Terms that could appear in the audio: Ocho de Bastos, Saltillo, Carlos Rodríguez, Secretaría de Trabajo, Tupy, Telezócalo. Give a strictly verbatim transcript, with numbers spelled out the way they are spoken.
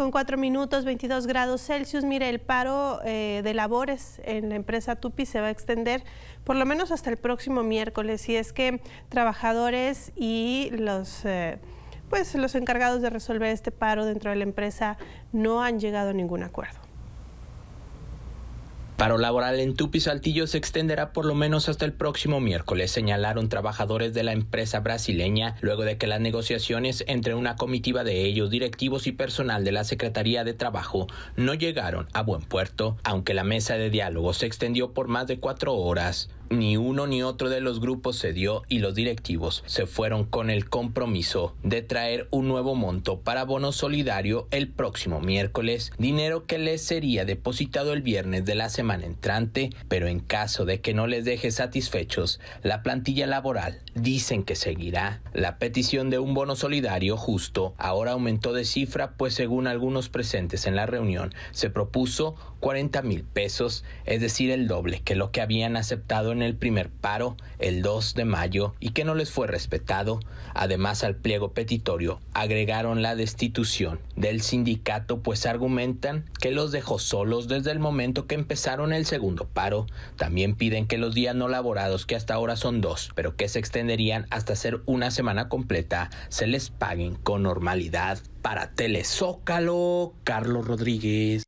Con cuatro minutos, veintidós grados Celsius. Mire, el paro eh, de labores en la empresa Tupy se va a extender por lo menos hasta el próximo miércoles. Y es que trabajadores y los, eh, pues, los encargados de resolver este paro dentro de la empresa no han llegado a ningún acuerdo. El paro laboral en Tupy, Saltillo, se extenderá por lo menos hasta el próximo miércoles, señalaron trabajadores de la empresa brasileña, luego de que las negociaciones entre una comitiva de ellos, directivos y personal de la Secretaría de Trabajo no llegaron a buen puerto, aunque la mesa de diálogo se extendió por más de cuatro horas. Ni uno ni otro de los grupos cedió y los directivos se fueron con el compromiso de traer un nuevo monto para bono solidario el próximo miércoles, dinero que les sería depositado el viernes de la semana entrante, pero en caso de que no les deje satisfechos, la plantilla laboral dicen que seguirá. La petición de un bono solidario justo ahora aumentó de cifra, pues según algunos presentes en la reunión, se propuso cuarenta mil pesos, es decir, el doble que lo que habían aceptado en en el primer paro el dos de mayo y que no les fue respetado. Además, al pliego petitorio agregaron la destitución del sindicato, pues argumentan que los dejó solos desde el momento que empezaron el segundo paro. También piden que los días no laborados, que hasta ahora son dos, pero que se extenderían hasta hacer una semana completa, se les paguen con normalidad. Para Telezócalo, Carlos Rodríguez.